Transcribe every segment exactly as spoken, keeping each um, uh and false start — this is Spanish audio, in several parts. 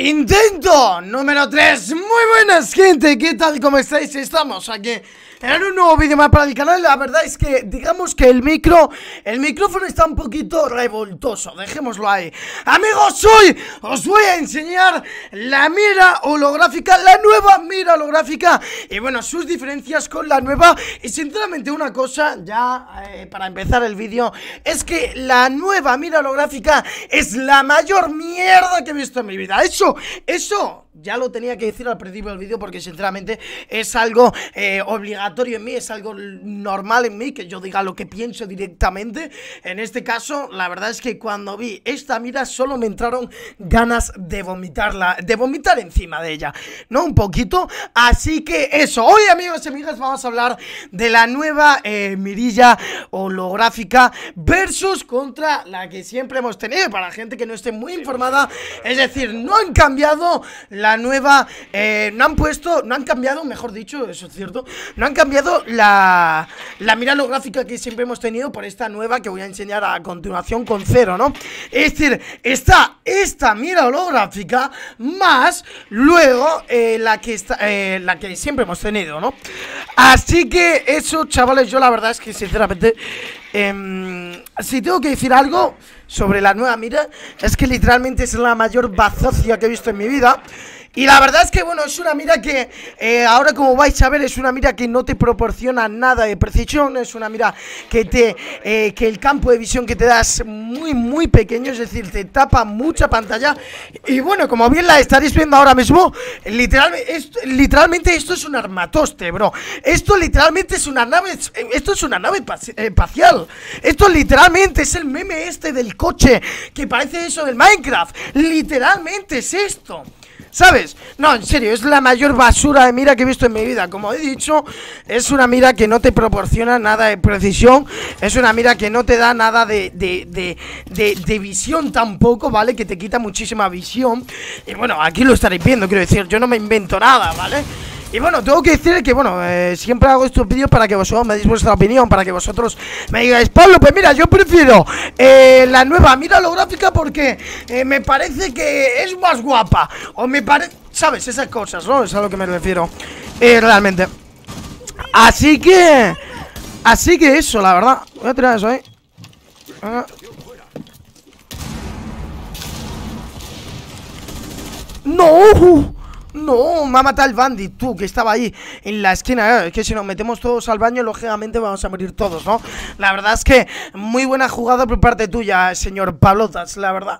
Intento número tres. Muy buenas, gente, ¿qué tal? ¿Cómo estáis? Estamos aquí en un nuevo vídeo más para el canal. La verdad es que digamos que el micro El micrófono está un poquito revoltoso, dejémoslo ahí. Amigos, hoy os voy a enseñar la mira holográfica, la nueva mira holográfica, y bueno, sus diferencias con la nueva. Y sinceramente una cosa, ya eh, para empezar el vídeo, es que la nueva mira holográfica es la mayor mierda que he visto en mi vida. Es Eso, eso ya lo tenía que decir al principio del vídeo, porque sinceramente es algo eh, obligatorio en mí, es algo normal en mí que yo diga lo que pienso directamente. En este caso, la verdad es que cuando vi esta mira solo me entraron ganas de vomitarla, de vomitar encima de ella, ¿no? Un poquito. Así que eso, hoy, amigos y amigas, vamos a hablar de la nueva eh, mirilla holográfica versus contra la que siempre hemos tenido. Para la gente que no esté muy informada, es decir, no han cambiado la nueva, eh, no han puesto, no han cambiado, mejor dicho, eso es cierto, no han cambiado la, la mira holográfica que siempre hemos tenido por esta nueva que voy a enseñar a continuación con Zero, ¿no? Es decir, está esta mira holográfica más luego eh, la que está, eh, la que siempre hemos tenido, ¿no? Así que eso, chavales, yo la verdad es que sinceramente, eh, si tengo que decir algo sobre la nueva mira, es que literalmente es la mayor bazocia que he visto en mi vida. Y la verdad es que, bueno, es una mira que eh, ahora, como vais a ver, es una mira que no te proporciona nada de precisión. Es una mira que te eh, que el campo de visión que te da es muy, muy pequeño. Es decir, te tapa mucha pantalla. Y bueno, como bien la estaréis viendo ahora mismo, literalmente esto, literalmente esto es un armatoste, bro. Esto literalmente es una nave. Esto es una nave espacial. Esto literalmente es el meme este del coche que parece eso del Minecraft. Literalmente es esto, ¿sabes? No, en serio, es la mayor basura de mira que he visto en mi vida. Como he dicho, es una mira que no te proporciona nada de precisión. Es una mira que no te da nada de, de, de, de, de visión tampoco, ¿vale? Que te quita muchísima visión. Y bueno, aquí lo estaréis viendo, quiero decir, yo no me invento nada, ¿vale? Y bueno, tengo que decir que, bueno, eh, siempre hago estos vídeos para que vosotros me deis vuestra opinión, para que vosotros me digáis, Pablo, pues mira, yo prefiero eh, la nueva mira holográfica porque eh, me parece que es más guapa, o me parece, ¿sabes? Esas cosas, ¿no? Es a lo que me refiero, eh, realmente. Así que, así que eso, la verdad. Voy a tirar eso ahí. Ah. ¡No! No, me ha matado el bandit, tú, que estaba ahí en la esquina. Es que si nos metemos todos al baño, lógicamente vamos a morir todos, ¿no? La verdad es que muy buena jugada por parte tuya, señor Pablotas, la verdad.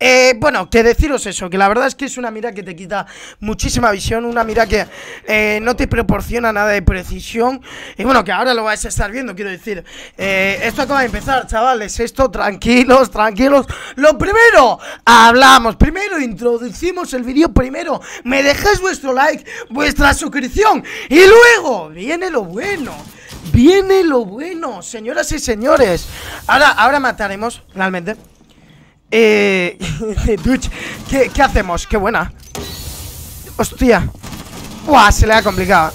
eh, Bueno, que deciros eso, que la verdad es que es una mira que te quita muchísima visión. Una mira que eh, no te proporciona nada de precisión. Y bueno, que ahora lo vais a estar viendo, quiero decir, eh, esto acaba de empezar, chavales. Esto, tranquilos, tranquilos. Lo primero, hablamos. Primero introducimos el vídeo. Primero me dejamos dejáis vuestro like, vuestra suscripción, y luego viene lo bueno. Viene lo bueno, señoras y señores. Ahora, ahora mataremos, realmente. Eh. ¿Qué, ¿Qué hacemos? Qué buena. Hostia. Buah, se le ha complicado.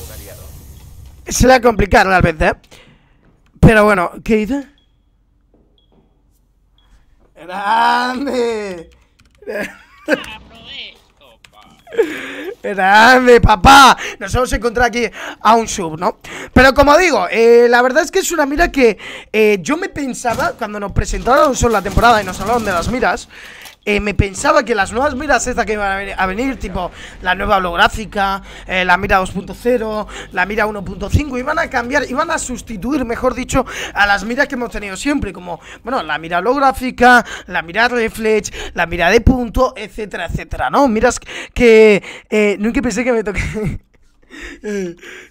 Se le ha complicado realmente, ¿eh? Pero bueno, ¿qué dice? ¡Grande! Grande, papá. Nos hemos encontrado aquí a un sub, ¿no? Pero como digo, eh, la verdad es que es una mira que eh, yo me pensaba, cuando nos presentaron solo la temporada y nos hablaron de las miras, eh, me pensaba que las nuevas miras estas que iban a venir, a venir tipo la nueva holográfica, eh, la mira dos punto cero, la mira uno punto cinco, iban a cambiar, iban a sustituir, mejor dicho, a las miras que hemos tenido siempre, como, bueno, la mira holográfica, la mira reflex, la mira de punto, etcétera, etcétera, ¿no? Miras que eh, nunca pensé que me toque.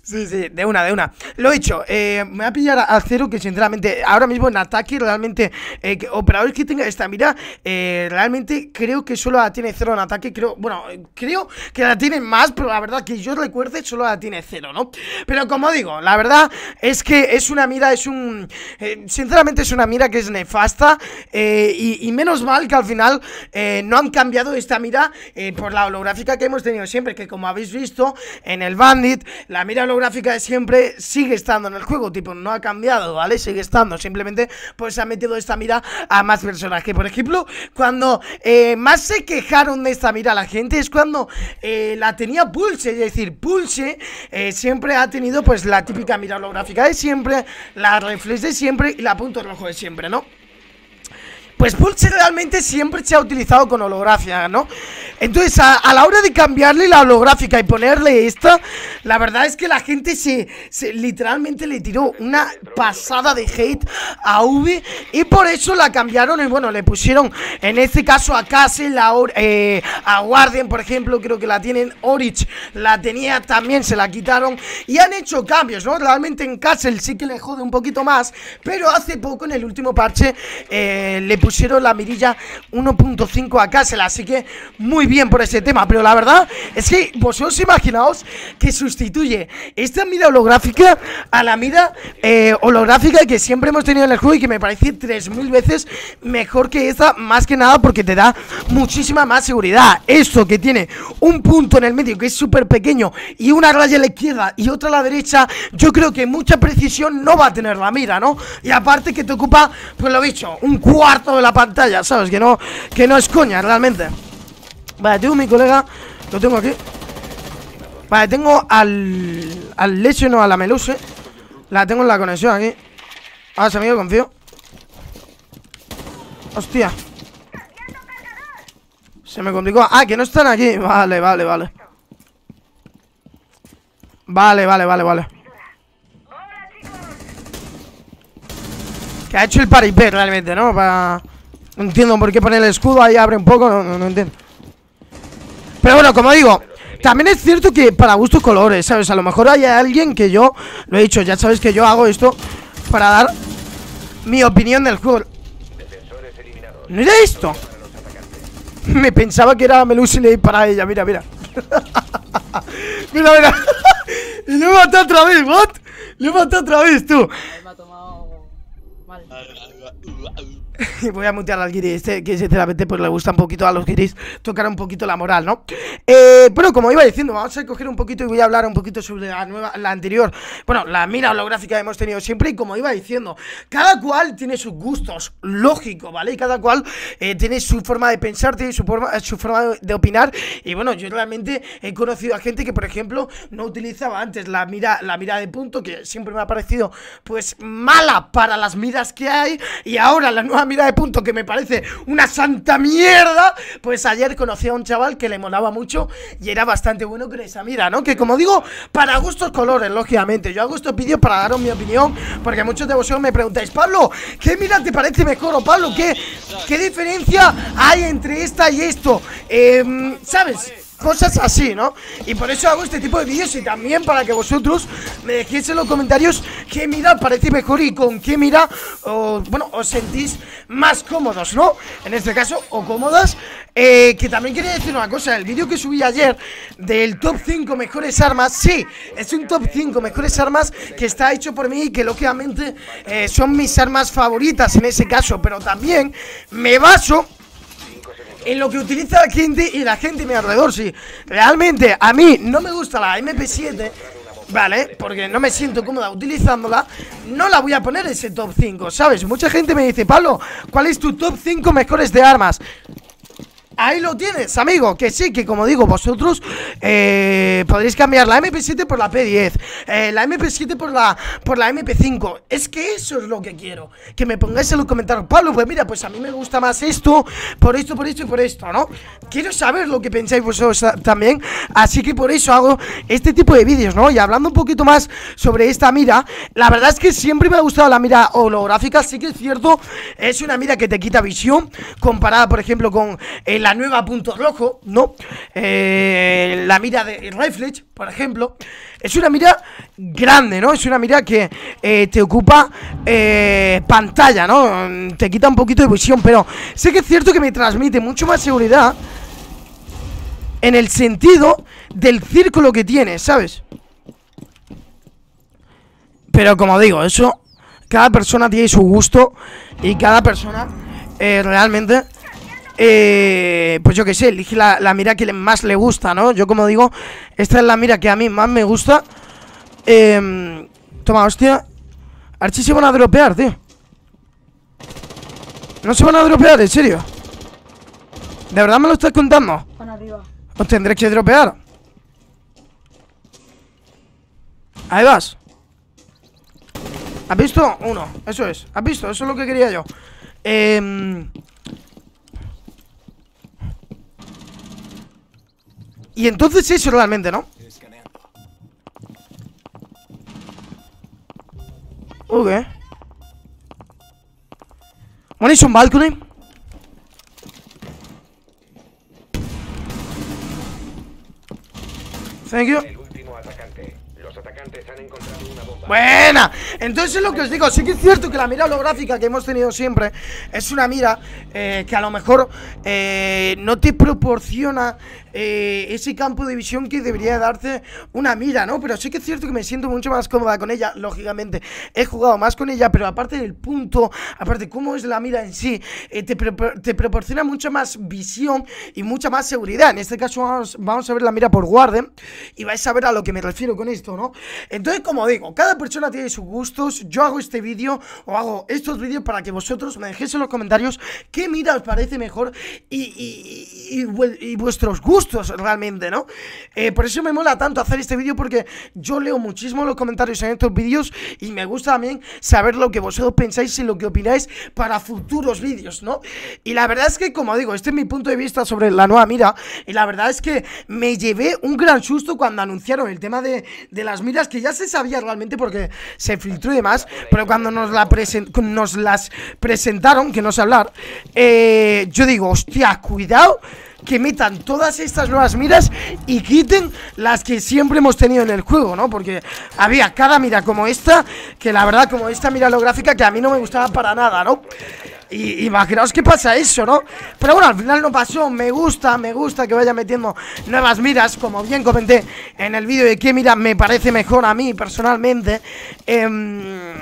Sí, sí, de una, de una. Lo he dicho, eh, me voy a pillar al Zero, que sinceramente ahora mismo en ataque realmente, eh, que operadores que tenga esta mira, eh, realmente creo que solo la tiene Zero en ataque. Creo, bueno, creo que la tiene más, pero la verdad que yo recuerde solo la tiene Zero, ¿no? Pero como digo, la verdad es que es una mira, es un... Eh, sinceramente es una mira que es nefasta, eh, y, y menos mal que al final eh, no han cambiado esta mira eh, por la holográfica que hemos tenido siempre, que como habéis visto en el bar Bandit, la mira holográfica de siempre sigue estando en el juego, tipo, no ha cambiado, ¿vale? Sigue estando, simplemente pues se ha metido esta mira a más personas. Que por ejemplo, cuando eh, más se quejaron de esta mira a la gente es cuando eh, la tenía Pulse, es decir, Pulse eh, siempre ha tenido pues la típica mira holográfica de siempre, la reflex de siempre y la punto rojo de siempre, ¿no? Pues Pulse realmente siempre se ha utilizado con holografía, ¿no? Entonces, a, a la hora de cambiarle la holográfica y ponerle esta, la verdad es que la gente se, se literalmente le tiró una pasada de hate a Ubi y por eso la cambiaron y bueno, le pusieron en este caso a Castle, a, eh, a Guardian, por ejemplo, creo que la tienen, Orich la tenía también, se la quitaron y han hecho cambios, ¿no? Realmente en Castle sí que le jode un poquito más, pero hace poco en el último parche eh, le pusieron Pusieron la mirilla uno punto cinco a Castle, así que muy bien por ese tema. Pero la verdad es que vosotros imaginaos que sustituye esta mira holográfica a la mira eh, holográfica que siempre hemos tenido en el juego y que me parece tres mil veces mejor que esta, más que nada porque te da muchísima más seguridad. Esto que tiene un punto en el medio que es súper pequeño y una raya a la izquierda y otra a la derecha, yo creo que mucha precisión no va a tener la mira, ¿no? Y aparte que te ocupa, pues lo dicho, un cuarto de la pantalla, ¿sabes? Que no, que no es coña, realmente. Vale, tengo mi colega, lo tengo aquí. Vale, tengo al... al Leche, no, a la Meluse. La tengo en la conexión aquí. Ahora se me dio, confío. Hostia, se me complicó. Ah, que no están aquí. Vale, vale, vale. Vale, vale, vale, vale. Que ha hecho el paripé realmente, ¿no? Para... No entiendo por qué poner el escudo ahí, abre un poco, no, no, no entiendo. Pero bueno, como digo, también es cierto que para gustos colores, ¿sabes? A lo mejor hay alguien que yo, lo he dicho, ya sabes que yo hago esto para dar mi opinión del juego. ¿No era esto? Me pensaba que era Melusine para ella, mira, mira. Mira, mira. Y lo he matado otra vez, bot. Lo he matado otra vez, tú. Voy a mutear al guiri este, que sinceramente pues le gusta un poquito a los guiris tocar un poquito la moral, ¿no? Eh, pero como iba diciendo, vamos a coger un poquito y voy a hablar un poquito sobre la nueva, la anterior, bueno, la mira holográfica que hemos tenido siempre. Y como iba diciendo, cada cual tiene sus gustos, lógico, ¿vale? Y cada cual eh, tiene su forma de pensar, tiene su forma, su forma de opinar. Y bueno, yo realmente he conocido a gente que, por ejemplo, no utilizaba antes la mira, la mira de punto, que siempre me ha parecido pues mala para las miras que hay, y ahora la nueva mira de punto que me parece una santa mierda. Pues ayer conocí a un chaval que le molaba mucho y era bastante bueno con esa mira, ¿no? Que como digo, para gustos colores, lógicamente. Yo hago estos vídeos para daros mi opinión, porque muchos de vosotros me preguntáis, Pablo, ¿qué mira te parece mejor? O Pablo, ¿qué, qué diferencia hay entre esta y esto? Eh, ¿Sabes? Cosas así, ¿no? Y por eso hago este tipo de vídeos, y también para que vosotros me dejéis en los comentarios qué mira parece mejor y con qué mira o, bueno, os sentís más cómodos, ¿no? En este caso, o cómodas. eh, Que también quería decir una cosa. El vídeo que subí ayer del top cinco mejores armas, sí, es un top cinco mejores armas que está hecho por mí y que lógicamente eh, son mis armas favoritas en ese caso, pero también me baso en lo que utiliza la gente y la gente a mi alrededor. Si realmente a mí no me gusta la eme pe siete, vale, porque no me siento cómoda utilizándola, no la voy a poner ese top cinco, ¿sabes? Mucha gente me dice, Pablo, ¿cuál es tu top cinco mejores de armas? Ahí lo tienes, amigo, que sí, que como digo, vosotros eh, podréis cambiar la eme pe siete por la pe diez, eh, la eme pe siete por la, por la eme pe cinco. Es que eso es lo que quiero, que me pongáis en los comentarios, Pablo, pues mira, pues a mí me gusta más esto, por esto, por esto y por esto, ¿no? Quiero saber lo que pensáis vosotros también, así que por eso hago este tipo de vídeos, ¿no? Y hablando un poquito más sobre esta mira, la verdad es que siempre me ha gustado la mira holográfica. Sí que es cierto, es una mira que te quita visión, comparada, por ejemplo, con el la nueva punto rojo, ¿no? Eh, la mira de Reflex, por ejemplo, es una mira grande, ¿no? Es una mira que eh, te ocupa eh, pantalla, ¿no? Te quita un poquito de visión, pero sé que es cierto que me transmite mucho más seguridad en el sentido del círculo que tiene, ¿sabes? Pero como digo, eso, cada persona tiene su gusto y cada persona eh, realmente... eh, pues yo qué sé, elige la, la mira que más le gusta, ¿no? Yo, como digo, esta es la mira que a mí más me gusta. eh, Toma, hostia. A ver si se van a dropear, tío. No se van a dropear, en serio. ¿De verdad me lo estás contando? Os tendré que dropear. Ahí vas. ¿Has visto? Uno, eso es. ¿Has visto? Eso es lo que quería yo. Eh... Y entonces eso realmente, ¿no? Ok. One is on balcony. Thank you. El último atacante. Los atacantes han encontrado una bomba. Buena. Entonces lo que os digo, sí que es cierto que la mira holográfica que hemos tenido siempre es una mira eh, que a lo mejor eh, no te proporciona eh, ese campo de visión que debería darte una mira, ¿no? Pero sí que es cierto que me siento mucho más cómoda con ella. Lógicamente he jugado más con ella, pero aparte del punto, aparte cómo es la mira en sí, eh, te, pro te proporciona mucha más visión y mucha más seguridad. En este caso vamos, vamos a ver la mira por Warden y vais a ver a lo que me refiero con esto, ¿no? Entonces, como digo, cada persona tiene sus gustos. Yo hago este vídeo o hago estos vídeos para que vosotros me dejéis en los comentarios qué mira os parece mejor y, y, y, y vuestros gustos realmente, ¿no? Eh, por eso me mola tanto hacer este vídeo, porque yo leo muchísimo los comentarios en estos vídeos y me gusta también saber lo que vosotros pensáis y lo que opináis para futuros vídeos, ¿no? Y la verdad es que, como digo, este es mi punto de vista sobre la nueva mira, y la verdad es que me llevé un gran susto cuando anunciaron el tema de, de las miras, que ya se sabía realmente porque se filtró y demás, pero cuando nos, la present nos las presentaron, que no sé hablar, eh, yo digo, hostia, cuidado que metan todas estas nuevas miras y quiten las que siempre hemos tenido en el juego, ¿no? Porque había cada mira como esta, que la verdad, como esta mira holográfica, que a mí no me gustaba para nada, ¿no? Y imaginaos que pasa eso, ¿no? Pero bueno, al final no pasó. Me gusta, me gusta que vaya metiendo nuevas miras, como bien comenté en el vídeo de qué mira me parece mejor a mí personalmente. eh,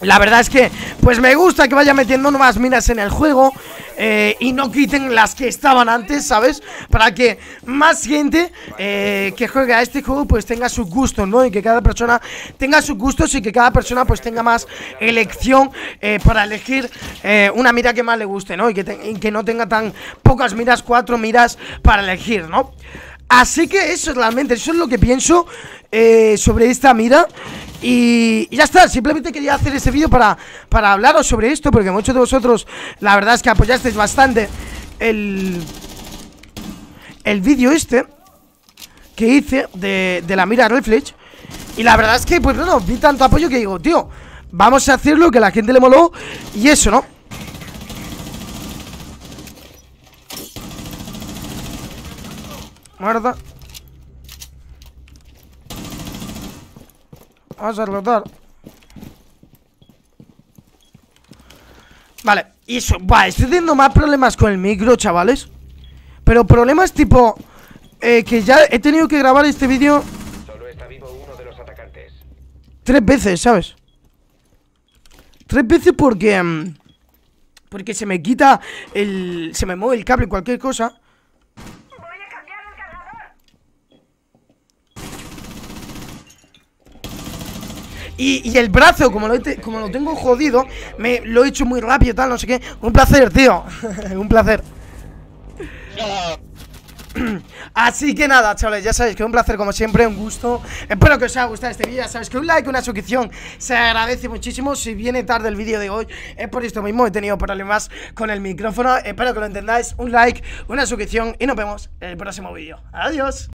La verdad es que, pues me gusta que vaya metiendo nuevas miras en el juego. Eh, y no quiten las que estaban antes, ¿sabes? Para que más gente eh, que juegue a este juego pues tenga sus gustos, ¿no? Y que cada persona tenga sus gustos y que cada persona pues tenga más elección eh, para elegir eh, una mira que más le guste, ¿no? Y que, te y que no tenga tan pocas miras, cuatro miras para elegir, ¿no? Así que eso realmente, eso es lo que pienso eh, sobre esta mira. Y ya está, simplemente quería hacer este vídeo para, para hablaros sobre esto, porque muchos de vosotros, la verdad es que apoyasteis bastante el, el vídeo este que hice de, de la mira Reflex. Y la verdad es que, pues bueno, vi tanto apoyo que digo, tío, vamos a hacerlo, que a la gente le moló y eso, ¿no? Muerda. Vamos a rotar. Vale, y eso. Va, estoy teniendo más problemas con el micro, chavales. Pero problemas tipo eh, que ya he tenido que grabar este vídeo Solo está vivo uno de los atacantes. Tres veces, ¿sabes? Tres veces porque mmm, porque se me quita el... Se me mueve el cable, cualquier cosa. Y, y el brazo, como lo, he como lo tengo jodido, me lo he hecho muy rápido, tal, no sé qué. Un placer, tío. Un placer. Así que nada, chavales, ya sabéis que un placer como siempre, un gusto. Espero que os haya gustado este vídeo. Ya sabéis que un like, una suscripción se agradece muchísimo. Si viene tarde el vídeo de hoy es por esto mismo, he tenido problemas con el micrófono. Espero que lo entendáis. Un like, una suscripción y nos vemos en el próximo vídeo. Adiós.